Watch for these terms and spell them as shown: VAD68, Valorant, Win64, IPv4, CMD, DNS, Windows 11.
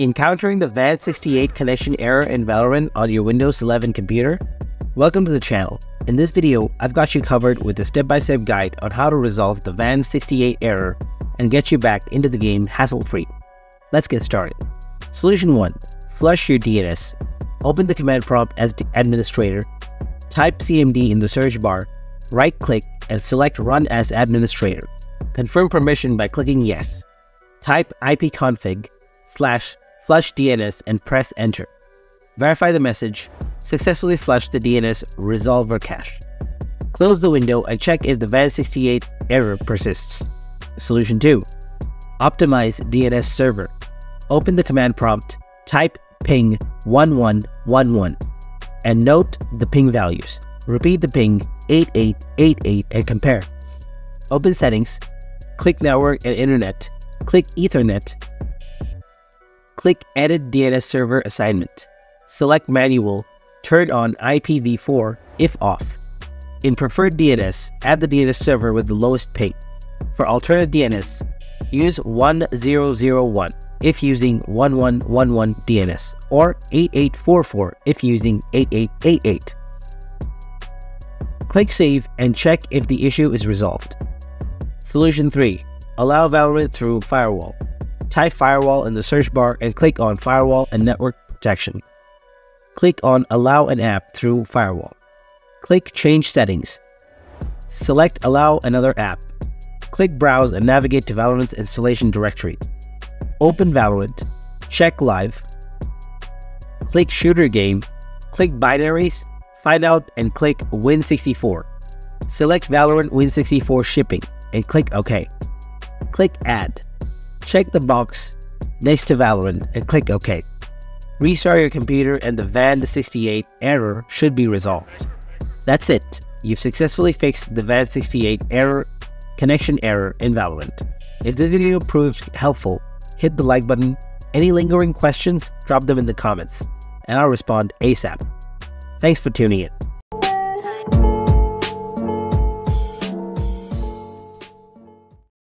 Encountering the VAD68 connection error in Valorant on your Windows 11 computer? Welcome to the channel. In this video, I've got you covered with a step-by-step guide on how to resolve the VAD68 error and get you back into the game hassle-free. Let's get started. Solution 1. Flush your DNS. Open the command prompt as the administrator. Type CMD in the search bar, right-click and select Run as Administrator. Confirm permission by clicking Yes. Type ipconfig/flushdns and press enter. Verify the message, successfully flushed the DNS resolver cache. Close the window and check if the VAD68 error persists. Solution 2. Optimize DNS server. Open the command prompt, type ping 1111 and note the ping values. Repeat the ping 8888 and compare. Open settings, click network and internet, click ethernet, click Edit DNS Server Assignment. Select Manual, turn on IPv4 if off. In Preferred DNS, add the DNS server with the lowest ping. For alternate DNS, use 1001 if using 1111 DNS or 8844 if using 8888. Click Save and check if the issue is resolved. Solution 3. Allow Valorant through Firewall. Type firewall in the search bar and click on firewall and network protection. Click on allow an app through firewall. Click change settings. Select allow another app. Click browse and navigate to Valorant's installation directory. Open Valorant. Check live. Click shooter game. Click binaries. Find out and click Win64. Select Valorant Win64 shipping and click OK. Click add. Check the box next to Valorant and click OK. Restart your computer and the VAD68 error should be resolved. That's it. You've successfully fixed the VAD68 error, connection error in Valorant. If this video proves helpful, hit the like button. Any lingering questions, drop them in the comments and I'll respond ASAP. Thanks for tuning in.